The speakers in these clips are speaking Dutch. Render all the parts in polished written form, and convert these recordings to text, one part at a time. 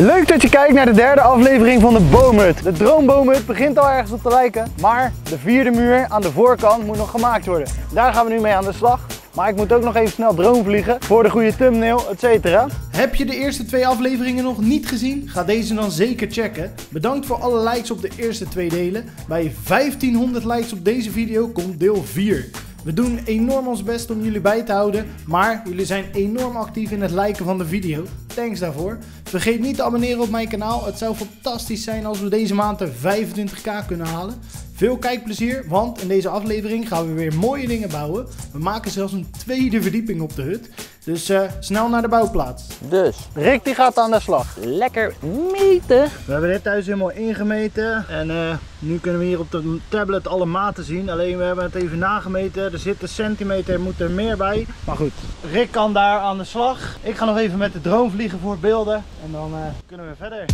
Leuk dat je kijkt naar de derde aflevering van de Boomhut. De Droomboomhut begint al ergens op te lijken, maar de vierde muur aan de voorkant moet nog gemaakt worden. Daar gaan we nu mee aan de slag. Maar ik moet ook nog even snel droomvliegen voor de goede thumbnail, etc. Heb je de eerste twee afleveringen nog niet gezien? Ga deze dan zeker checken. Bedankt voor alle likes op de eerste twee delen. Bij 1500 likes op deze video komt deel 4. We doen enorm ons best om jullie bij te houden, maar jullie zijn enorm actief in het liken van de video. Thanks daarvoor. Vergeet niet te abonneren op mijn kanaal. Het zou fantastisch zijn als we deze maand er 25k kunnen halen. Veel kijkplezier, want in deze aflevering gaan we weer mooie dingen bouwen. We maken zelfs een tweede verdieping op de hut. Dus snel naar de bouwplaats. Dus, Rick die gaat aan de slag. Lekker meten. We hebben dit thuis helemaal ingemeten. En nu kunnen we hier op de tablet alle maten zien. Alleen we hebben het even nagemeten. Er zit een centimeter, moet er meer bij. Maar goed, Rick kan daar aan de slag. Ik ga nog even met de drone vliegen voor beelden. En dan kunnen we verder.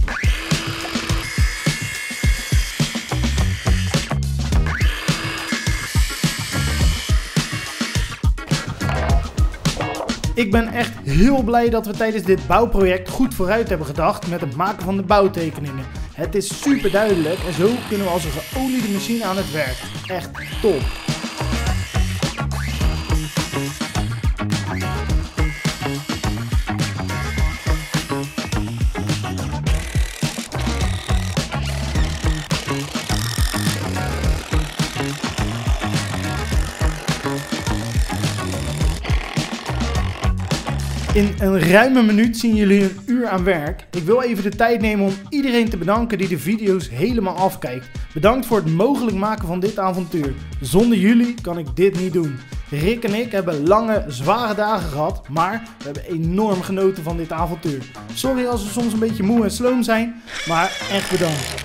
Ik ben echt heel blij dat we tijdens dit bouwproject goed vooruit hebben gedacht met het maken van de bouwtekeningen. Het is super duidelijk en zo kunnen we als een geoliede machine aan het werk. Echt top! In een ruime minuut zien jullie een uur aan werk. Ik wil even de tijd nemen om iedereen te bedanken die de video's helemaal afkijkt. Bedankt voor het mogelijk maken van dit avontuur. Zonder jullie kan ik dit niet doen. Rick en ik hebben lange, zware dagen gehad, maar we hebben enorm genoten van dit avontuur. Sorry als we soms een beetje moe en sloom zijn, maar echt bedankt.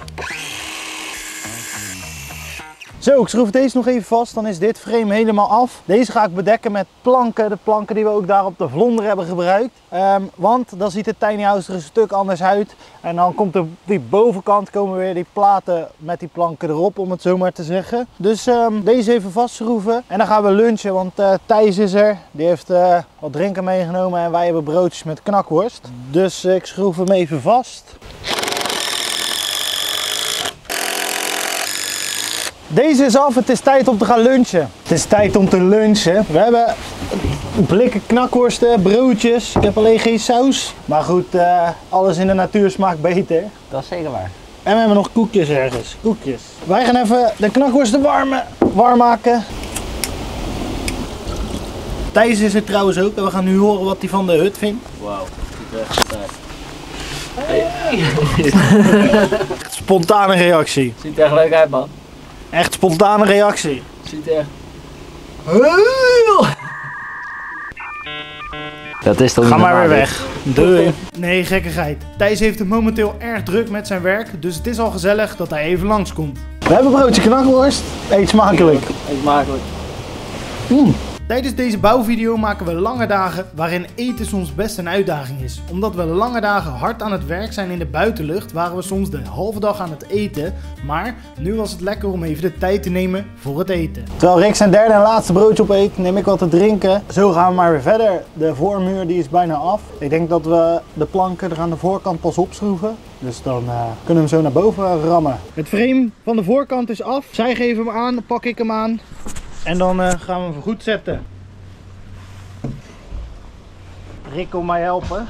Zo, ik schroef deze nog even vast, dan is dit frame helemaal af. Deze ga ik bedekken met planken, de planken die we ook daar op de vlonder hebben gebruikt. Want dan ziet het tiny house er een stuk anders uit. En dan komt op die bovenkant komen weer die platen met die planken erop, om het zo maar te zeggen. Dus deze even vastschroeven en dan gaan we lunchen, want Thijs is er. Die heeft wat drinken meegenomen en wij hebben broodjes met knakworst. Dus ik schroef hem even vast. Deze is af, het is tijd om te gaan lunchen. Het is tijd om te lunchen. We hebben blikken knakworsten, broodjes. Ik heb alleen geen saus. Maar goed, alles in de natuur smaakt beter. Dat is zeker waar. En we hebben nog koekjes ergens. Koekjes. Wij gaan even de knakworsten warm maken. Thijs is er trouwens ook en we gaan nu horen wat hij van de hut vindt. Wauw, dat is echt uit. Hey. Spontane reactie. Ziet er echt leuk uit, man. Echt spontane reactie. Ziet echt heel... Dat is toch niet. Ga maar weer weg. Doei. Nee, gekkigheid. Thijs heeft het momenteel erg druk met zijn werk, dus het is al gezellig dat hij even langskomt. We hebben broodje knakworst. Eet smakelijk. Eet smakelijk. Mm. Tijdens deze bouwvideo maken we lange dagen waarin eten soms best een uitdaging is. Omdat we lange dagen hard aan het werk zijn in de buitenlucht, waren we soms de halve dag aan het eten. Maar nu was het lekker om even de tijd te nemen voor het eten. Terwijl Rick zijn derde en laatste broodje opeet, neem ik wat te drinken. Zo gaan we maar weer verder. De voormuur die is bijna af. Ik denk dat we de planken er aan de voorkant pas opschroeven. Dus dan kunnen we hem zo naar boven rammen. Het frame van de voorkant is af. Zij geven hem aan, dan pak ik hem aan. En dan gaan we hem voorgoed zetten. Rick, kom mij helpen.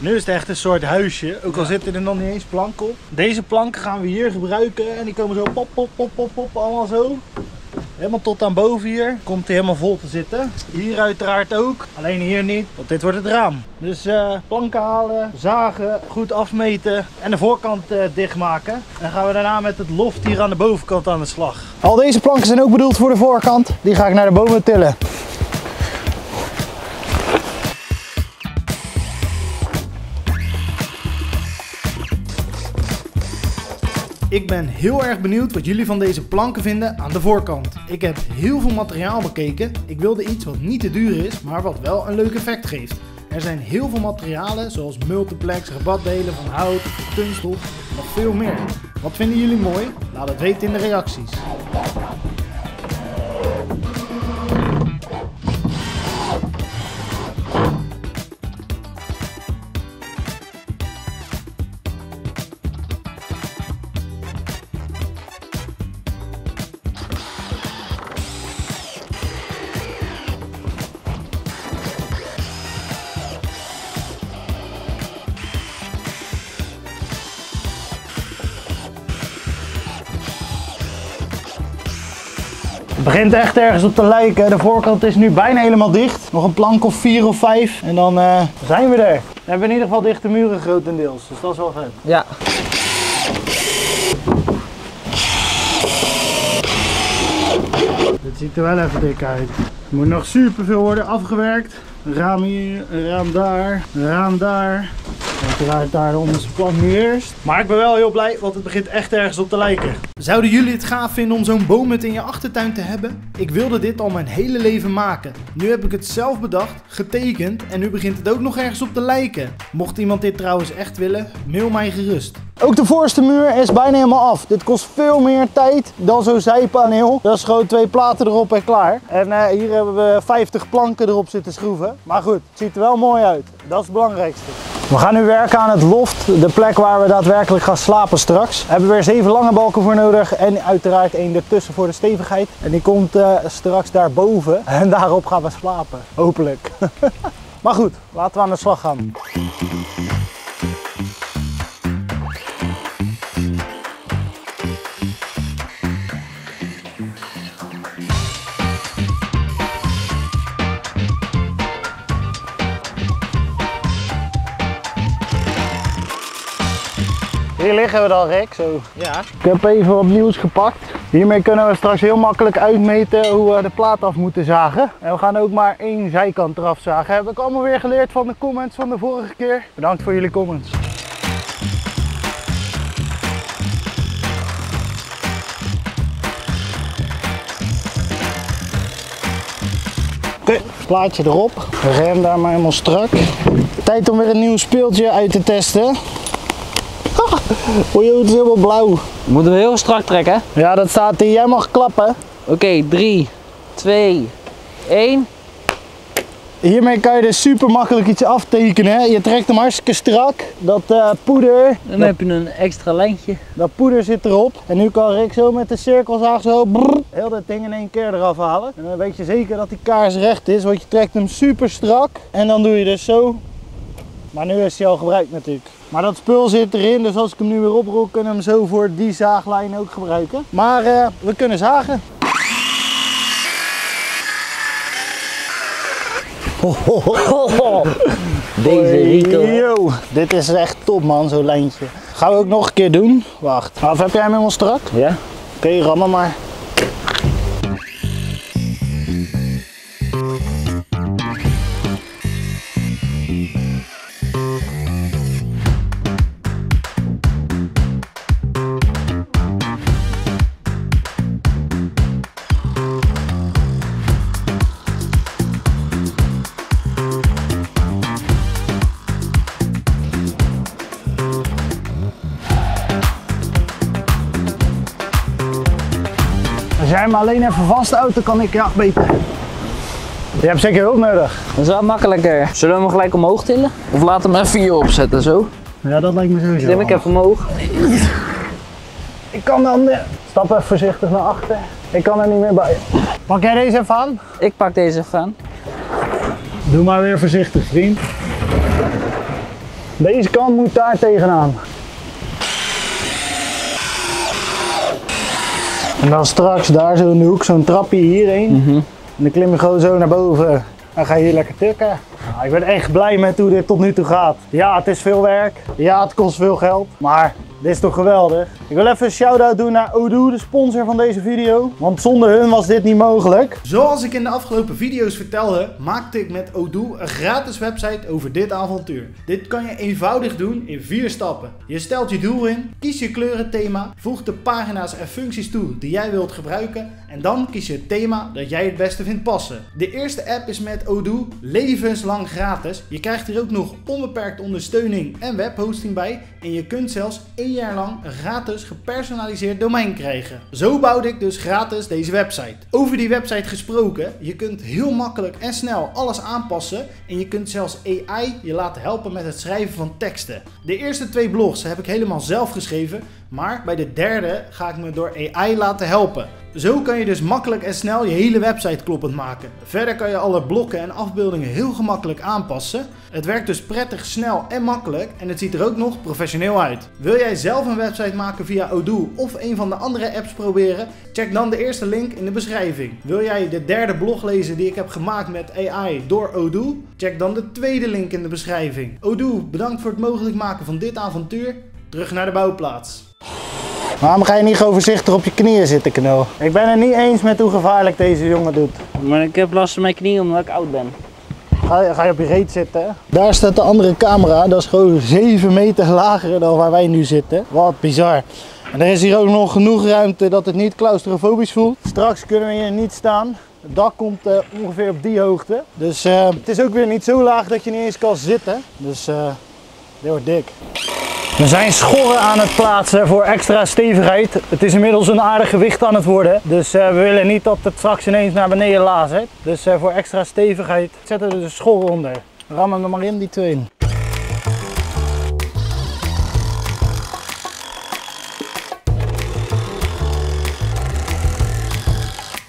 Nu is het echt een soort huisje, ook al zitten er nog niet eens planken op. Deze planken gaan we hier gebruiken en die komen zo pop, pop, pop, pop, pop, allemaal zo. Helemaal tot aan boven hier. Komt hij helemaal vol te zitten. Hier uiteraard ook. Alleen hier niet, want dit wordt het raam. Dus planken halen, zagen, goed afmeten en de voorkant dichtmaken. En dan gaan we daarna met het loft hier aan de bovenkant aan de slag. Al deze planken zijn ook bedoeld voor de voorkant. Die ga ik naar de boven tillen. Ik ben heel erg benieuwd wat jullie van deze planken vinden aan de voorkant. Ik heb heel veel materiaal bekeken. Ik wilde iets wat niet te duur is, maar wat wel een leuk effect geeft. Er zijn heel veel materialen zoals multiplex, rabatdelen van hout, kunststof en nog veel meer. Wat vinden jullie mooi? Laat het weten in de reacties. Het begint echt ergens op te lijken. De voorkant is nu bijna helemaal dicht. Nog een plank of 4 of 5 en dan zijn we er. We hebben in ieder geval dichte muren grotendeels, dus dat is wel vet. Ja. Dit ziet er wel even dik uit. Er moet nog superveel worden afgewerkt. Een raam hier, een raam daar, een raam daar. Uiteraard daar onderste plank nu eerst. Maar ik ben wel heel blij, want het begint echt ergens op te lijken. Zouden jullie het gaaf vinden om zo'n boomhut in je achtertuin te hebben? Ik wilde dit al mijn hele leven maken. Nu heb ik het zelf bedacht, getekend en nu begint het ook nog ergens op te lijken. Mocht iemand dit trouwens echt willen, mail mij gerust. Ook de voorste muur is bijna helemaal af. Dit kost veel meer tijd dan zo'n zijpaneel. Dat is gewoon 2 platen erop en klaar. En hier hebben we 50 planken erop zitten schroeven. Maar goed, het ziet er wel mooi uit. Dat is het belangrijkste. We gaan nu werken aan het loft, de plek waar we daadwerkelijk gaan slapen straks. We hebben weer 7 lange balken voor nodig en uiteraard 1 ertussen voor de stevigheid. En die komt straks daarboven en daarop gaan we slapen, hopelijk. Maar goed, laten we aan de slag gaan. Hier liggen we dan, Rick, zo. Ja. Ik heb even wat nieuws gepakt. Hiermee kunnen we straks heel makkelijk uitmeten hoe we de plaat af moeten zagen. En we gaan ook maar 1 zijkant eraf zagen. Heb ik allemaal weer geleerd van de comments van de vorige keer. Bedankt voor jullie comments. Oké, plaatje erop. Rem daar maar helemaal strak. Tijd om weer een nieuw speeltje uit te testen. Oh joh, het is helemaal blauw. Moeten we heel strak trekken? Ja, dat staat hier. Jij mag klappen. Oké, 3, 2, 1. Hiermee kan je dus super makkelijk iets aftekenen. Je trekt hem hartstikke strak. Dat poeder. Dan heb je een extra lijntje. Dat poeder zit erop. En nu kan Rick zo met de cirkelzaag zo brrr, heel dat ding in 1 keer eraf halen. En dan weet je zeker dat die kaars recht is, want je trekt hem super strak. En dan doe je dus zo. Maar nu is hij al gebruikt natuurlijk. Maar dat spul zit erin, dus als ik hem nu weer oprol, kunnen we hem zo voor die zaaglijn ook gebruiken. Maar we kunnen zagen. Oh, oh, oh, oh. Deze Rico. Dit is echt top man, zo'n lijntje. Gaan we ook nog een keer doen. Wacht. Of heb jij hem helemaal strak? Ja. Oké, rammen maar. Als jij hem alleen even vasthoudt, dan kan ik ja beter. Je hebt zeker hulp nodig. Dat is wel makkelijker. Zullen we hem gelijk omhoog tillen? Of laat hem even hier opzetten zo? Ja, dat lijkt me sowieso. Tim ik even omhoog. Ik kan dan... Stap even voorzichtig naar achter. Ik kan er niet meer bij. Pak jij deze even aan? Ik pak deze even aan. Doe maar weer voorzichtig, vriend. Deze kant moet daar tegenaan. En dan straks daar zo in de hoek, zo'n trapje hierheen. En dan klim je gewoon zo naar boven en ga je hier lekker tukken. Nou, ik ben echt blij met hoe dit tot nu toe gaat. Ja, het is veel werk. Ja, het kost veel geld. Maar dit is toch geweldig. Ik wil even een shout-out doen naar Odoo, de sponsor van deze video. Want zonder hun was dit niet mogelijk. Zoals ik in de afgelopen video's vertelde, maakte ik met Odoo een gratis website over dit avontuur. Dit kan je eenvoudig doen in 4 stappen. Je stelt je doel in, kies je kleurenthema, voeg de pagina's en functies toe die jij wilt gebruiken. En dan kies je het thema dat jij het beste vindt passen. De eerste app is met Odoo levenslang gratis. Je krijgt hier ook nog onbeperkt ondersteuning en webhosting bij. En je kunt zelfs 1 4 jaar lang een gratis gepersonaliseerd domein krijgen. Zo bouwde ik dus gratis deze website. Over die website gesproken, je kunt heel makkelijk en snel alles aanpassen en je kunt zelfs AI je laten helpen met het schrijven van teksten. De eerste 2 blogs heb ik helemaal zelf geschreven, maar bij de derde ga ik me door AI laten helpen. Zo kan je dus makkelijk en snel je hele website kloppend maken. Verder kan je alle blokken en afbeeldingen heel gemakkelijk aanpassen. Het werkt dus prettig, snel en makkelijk en het ziet er ook nog professioneel uit. Wil jij zelf een website maken via Odoo of een van de andere apps proberen? Check dan de eerste link in de beschrijving. Wil jij de derde blog lezen die ik heb gemaakt met AI door Odoo? Check dan de tweede link in de beschrijving. Odoo, bedankt voor het mogelijk maken van dit avontuur. Terug naar de bouwplaats. Waarom ga je niet gewoon voorzichtig op je knieën zitten, knul? Ik ben het niet eens met hoe gevaarlijk deze jongen doet. Maar ik heb last van mijn knieën omdat ik oud ben. Ga je op je reet zitten? Daar staat de andere camera. Dat is gewoon 7 meter lager dan waar wij nu zitten. Wat bizar. En er is hier ook nog genoeg ruimte dat het niet claustrofobisch voelt. Straks kunnen we hier niet staan. Het dak komt ongeveer op die hoogte. Dus het is ook weer niet zo laag dat je niet eens kan zitten. Dus dit wordt dik. We zijn schorren aan het plaatsen voor extra stevigheid. Het is inmiddels een aardig gewicht aan het worden. Dus we willen niet dat het straks ineens naar beneden lazert. Dus voor extra stevigheid zetten we de schorren onder. Ram hem er maar in, die 2.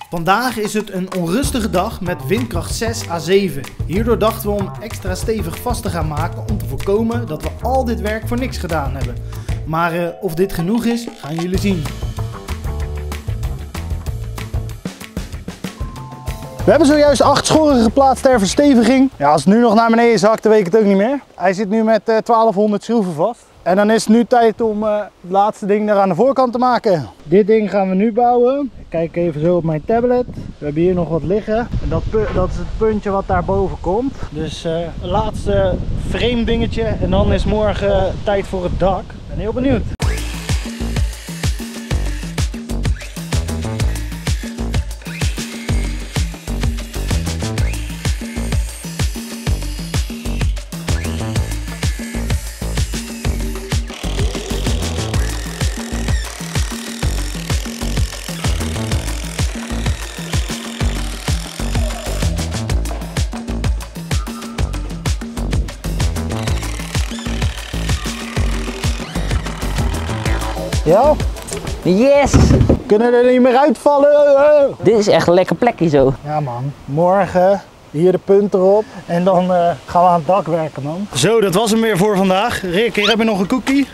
Vandaag is het een onrustige dag met windkracht 6 à 7. Hierdoor dachten we om extra stevig vast te gaan maken om te voorkomen dat we al dit werk voor niks gedaan hebben. Maar of dit genoeg is, gaan jullie zien. We hebben zojuist 8 schorren geplaatst ter versteviging. Ja, als het nu nog naar beneden zakt, dan weet ik het ook niet meer. Hij zit nu met 1200 schroeven vast. En dan is het nu tijd om het laatste ding daar aan de voorkant te maken. Dit ding gaan we nu bouwen. Ik kijk even zo op mijn tablet. We hebben hier nog wat liggen. En dat is het puntje wat daarboven komt. Dus laatste frame dingetje. En dan is morgen tijd voor het dak. Ik ben heel benieuwd. Ja? Yes! Kunnen er niet meer uitvallen! Dit is echt een lekker plekje zo. Ja man, morgen hier de punt erop en dan gaan we aan het dak werken man. Zo, dat was hem weer voor vandaag. Rick, hier heb je nog een cookie.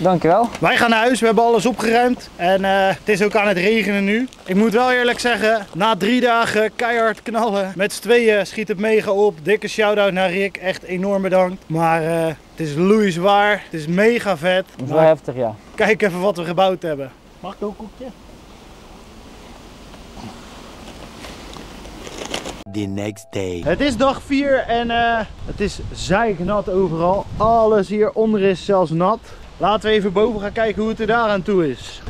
Dankjewel. Wij gaan naar huis, we hebben alles opgeruimd en het is ook aan het regenen nu. Ik moet wel eerlijk zeggen, na 3 dagen keihard knallen met z'n tweeën schiet het mega op. Dikke shout-out naar Rick, echt enorm bedankt. Maar het is loeizwaar, het is mega vet. Het is wel heftig, ja. Kijk even wat we gebouwd hebben. Mag ik ook een koekje? The next day. Het is dag 4 en het is zeiknat overal. Alles hieronder is zelfs nat. Laten we even boven gaan kijken hoe het er daar aan toe is.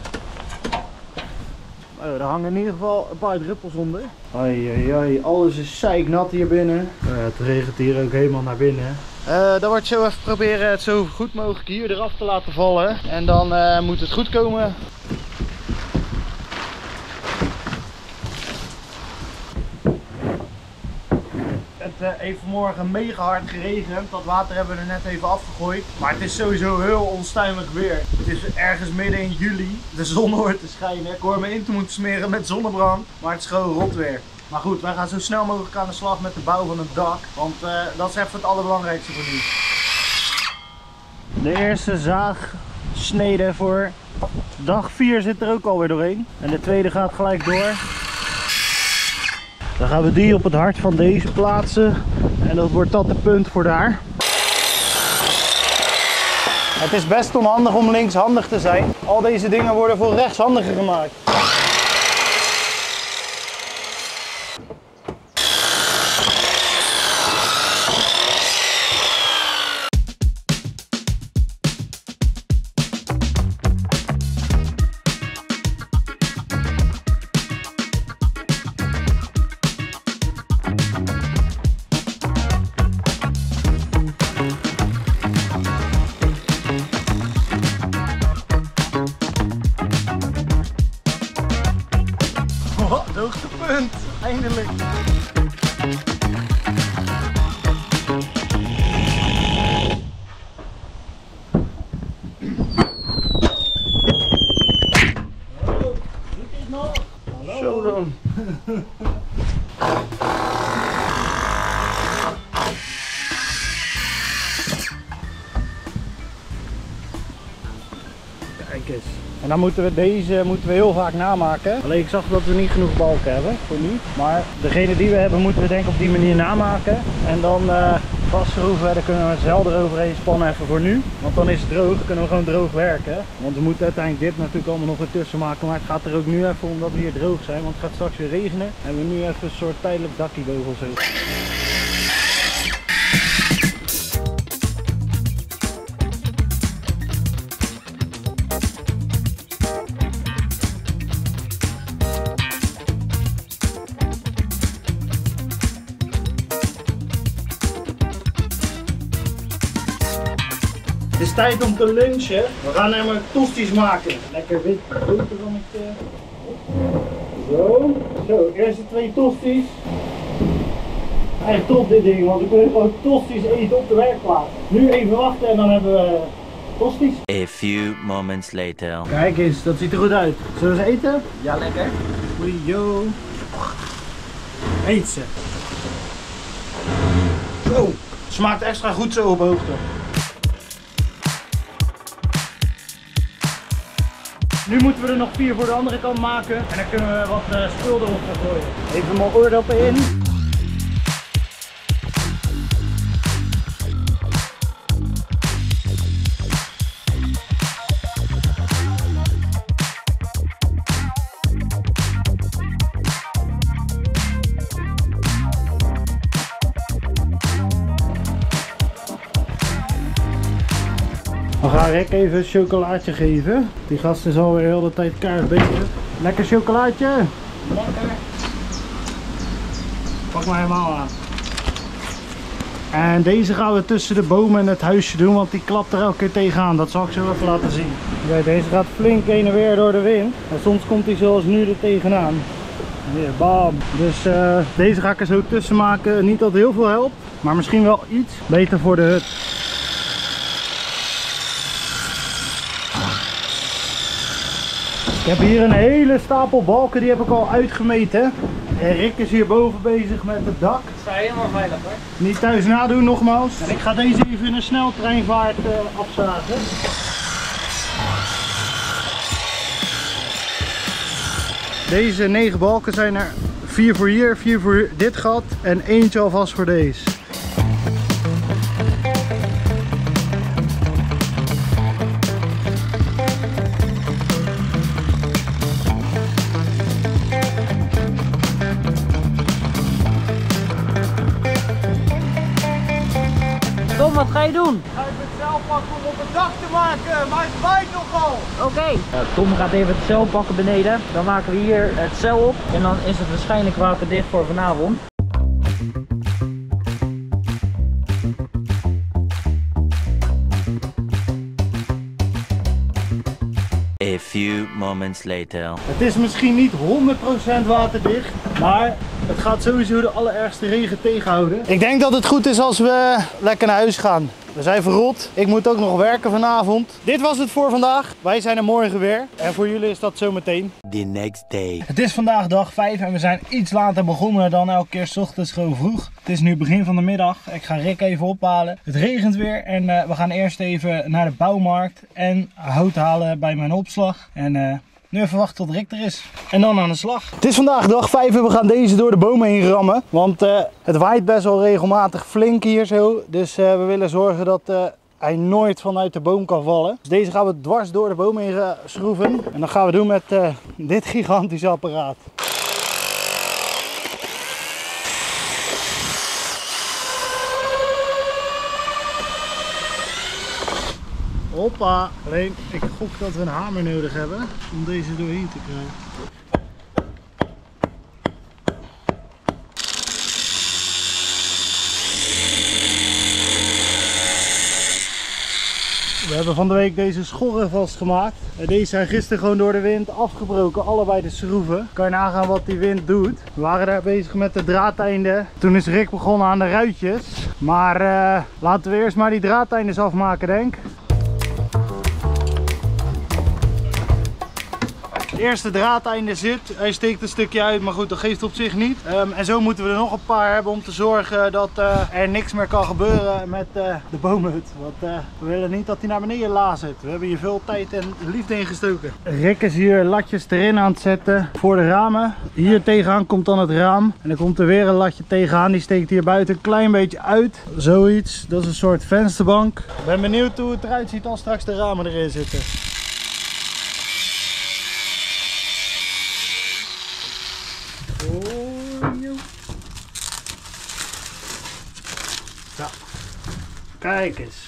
Er hangen in ieder geval een paar druppels onder. Ai, ai, ai. Alles is zeiknat hier binnen. Het regent hier ook helemaal naar binnen. Dan wordt zo even proberen het zo goed mogelijk hier eraf te laten vallen. En dan moet het goed komen. Het heeft vanmorgen mega hard geregend. Dat water hebben we er net even afgegooid. Maar het is sowieso heel onstuimig weer. Het is ergens midden in juli. De zon hoort te schijnen. Ik hoor me in te moeten smeren met zonnebrand. Maar het is gewoon rot weer. Maar goed, wij gaan zo snel mogelijk aan de slag met de bouw van het dak. Want dat is even het allerbelangrijkste voor nu. De eerste zaagsnede voor dag 4 zit er ook alweer doorheen. En de tweede gaat gelijk door. Dan gaan we die op het hart van deze plaatsen. En dat wordt dat de punt voor daar. Het is best onhandig om linkshandig te zijn. Al deze dingen worden voor rechtshandigen gemaakt. Wat het hoogtepunt, eindelijk. Hallo, Rick is nog. Hallo. Zo dan. Kijk eens. En dan moeten we deze heel vaak namaken. Alleen ik zag dat we niet genoeg balken hebben voor nu. Maar degene die we hebben moeten we denk ik op die manier namaken. En dan vastschroeven, daar kunnen we het zelf eroverheen spannen even voor nu. Want dan is het droog, kunnen we gewoon droog werken. Want we moeten uiteindelijk dit natuurlijk allemaal nog ertussen maken. Maar het gaat er ook nu even omdat we hier droog zijn. Want het gaat straks weer regenen. En we hebben nu even een soort tijdelijk dakkie boven of zo. Het is tijd om te lunchen. We gaan namelijk tosti's maken. Lekker wit boterhammetje. Zo. Zo, eerst de 2 tosti's. Echt top dit ding, want we kunnen gewoon tosti's eten op de werkplaats. Nu even wachten en dan hebben we tosti's. A few moments later. Kijk eens, dat ziet er goed uit. Zullen we ze eten? Ja, lekker. Goeie, yo. Eet ze. Zo. Smaakt extra goed zo op hoogte. Nu moeten we er nog 4 voor de andere kant maken en dan kunnen we wat spul erop gaan gooien. Even mijn oordoppen in. We gaan Rick even een chocolaatje geven. Die gast is alweer heel de tijd kaart bezig. Lekker chocolaatje! Lekker! Pak maar helemaal aan. En deze gaan we tussen de bomen en het huisje doen, want die klapt er elke keer tegenaan. Dat zal ik zo even laten zien. Ja, deze gaat flink heen en weer door de wind. En soms komt hij zoals nu er tegenaan. Ja, bam! Dus deze ga ik er zo tussen maken. Niet dat het heel veel helpt, maar misschien wel iets beter voor de hut. Ik heb hier een hele stapel balken, die heb ik al uitgemeten. En Rick is hierboven bezig met het dak. Het staat helemaal veilig hoor. Niet thuis nadoen nogmaals. En ik ga deze even in een sneltreinvaart afzagen. Deze 9 balken zijn er 4 voor hier, 4 voor dit gat en eentje alvast voor deze. Wat ga je doen? Ga ik het zeil pakken om op het dak te maken, maar het waait nogal. Oké. Tom gaat even het zeil pakken beneden. Dan maken we hier het zeil op en dan is het waarschijnlijk waterdicht voor vanavond. A few moments later. Het is misschien niet 100% waterdicht, maar het gaat sowieso de allerergste regen tegenhouden. Ik denk dat het goed is als we lekker naar huis gaan. We zijn verrot. Ik moet ook nog werken vanavond. Dit was het voor vandaag. Wij zijn er morgen weer. En voor jullie is dat zometeen. The next day. Het is vandaag dag 5 en we zijn iets later begonnen dan elke keer 's ochtends gewoon vroeg. Het is nu begin van de middag. Ik ga Rick even ophalen. Het regent weer en we gaan eerst even naar de bouwmarkt en hout halen bij mijn opslag. En nu even wachten tot Rick er is. En dan aan de slag. Het is vandaag dag 5 en we gaan deze door de bomen heen rammen. Want het waait best wel regelmatig flink hier zo. Dus we willen zorgen dat hij nooit vanuit de boom kan vallen. Dus deze gaan we dwars door de bomen heen schroeven. En dat gaan we doen met dit gigantische apparaat. Hoppa! Alleen ik gok dat we een hamer nodig hebben om deze doorheen te krijgen. We hebben van de week deze schorren vastgemaakt. Deze zijn gisteren gewoon door de wind afgebroken, allebei de schroeven. Kan je nagaan wat die wind doet. We waren daar bezig met de draadeinden. Toen is Rick begonnen aan de ruitjes. Maar laten we eerst maar die draadeinden afmaken, denk ik. Het eerste draadeinde zit, hij steekt een stukje uit, maar goed, dat geeft op zich niet. En zo moeten we er nog een paar hebben om te zorgen dat er niks meer kan gebeuren met de boomhut. Want we willen niet dat hij naar beneden lazert. We hebben hier veel tijd en liefde in gestoken. Rick is hier latjes erin aan het zetten voor de ramen. Hier tegenaan komt dan het raam. En dan komt er weer een latje tegenaan, die steekt hier buiten een klein beetje uit. Zoiets, dat is een soort vensterbank. Ik ben benieuwd hoe het eruit ziet als straks de ramen erin zitten. Kijk eens.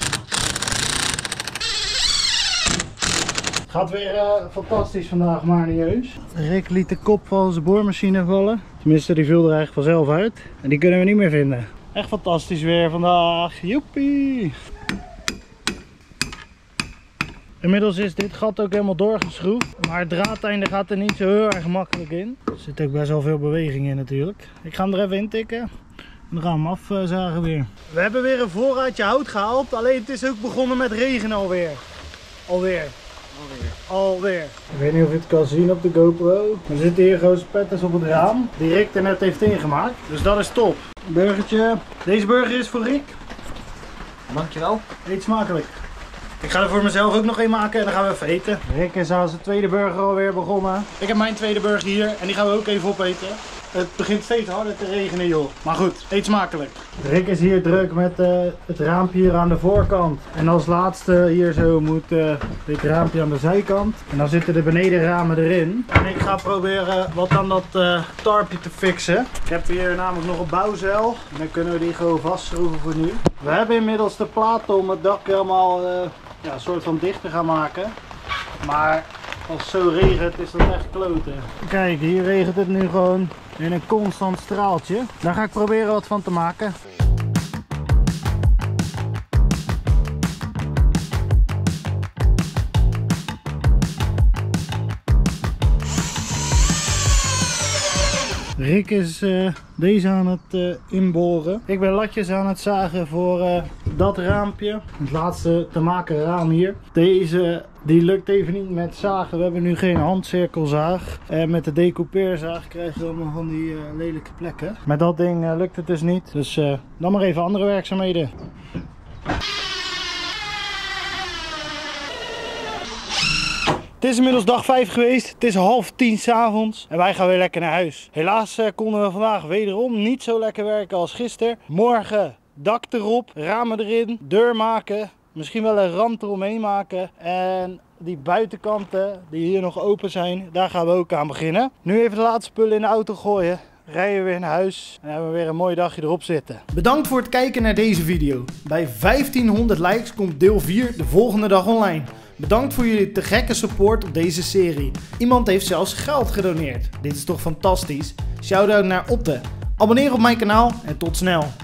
Het gaat weer fantastisch vandaag, manieus. Rick liet de kop van zijn boormachine vallen. Tenminste, die viel er eigenlijk vanzelf uit. En die kunnen we niet meer vinden. Echt fantastisch weer vandaag. Joepie! Inmiddels is dit gat ook helemaal doorgeschroefd. Maar het draadeinde gaat er niet zo heel erg makkelijk in. Er zit ook best wel veel beweging in natuurlijk. Ik ga hem er even in tikken. We gaan hem afzagen weer. We hebben weer een voorraadje hout gehaald. Alleen het is ook begonnen met regen alweer. Alweer. Ik weet niet of je het kan zien op de GoPro. Er zitten hier gewoon spetters op het raam. Die Rick er net heeft ingemaakt. Dus dat is top. Burgertje. Deze burger is voor Rick. Dankjewel. Eet smakelijk. Ik ga er voor mezelf ook nog één maken en dan gaan we even eten. Rick is aan zijn tweede burger alweer begonnen. Ik heb mijn tweede burger hier en die gaan we ook even opeten. Het begint steeds harder te regenen, joh. Maar goed, eet smakelijk. Rick is hier druk met het raampje hier aan de voorkant. En als laatste hier zo moet dit raampje aan de zijkant. En dan zitten de benedenramen erin. En ik ga proberen wat aan dat tarpje te fixen. Ik heb hier namelijk nog een bouwzeil. En dan kunnen we die gewoon vastschroeven voor nu. We hebben inmiddels de platen om het dak helemaal een soort van dicht te gaan maken. Maar als het zo regent is dat echt kloten. Kijk, hier regent het nu gewoon in een constant straaltje. Daar ga ik proberen wat van te maken. Rick is deze aan het inboren. Ik ben latjes aan het zagen voor dat raampje. Het laatste te maken raam hier. Deze die lukt even niet met zagen. We hebben nu geen handcirkelzaag. En met de decoupeerzaag krijgen we allemaal van die lelijke plekken. Met dat ding lukt het dus niet. Dus dan maar even andere werkzaamheden. Het is inmiddels dag 5 geweest, het is 9:30 s'avonds en wij gaan weer lekker naar huis. Helaas konden we vandaag wederom niet zo lekker werken als gisteren. Morgen dak erop, ramen erin, deur maken, misschien wel een rand eromheen maken. En die buitenkanten die hier nog open zijn, daar gaan we ook aan beginnen. Nu even de laatste spullen in de auto gooien. Rijden we weer naar huis en hebben we weer een mooi dagje erop zitten. Bedankt voor het kijken naar deze video. Bij 1500 likes komt deel 4 de volgende dag online. Bedankt voor jullie te gekke support op deze serie. Iemand heeft zelfs geld gedoneerd. Dit is toch fantastisch? Shoutout naar Otte. Abonneer op mijn kanaal en tot snel.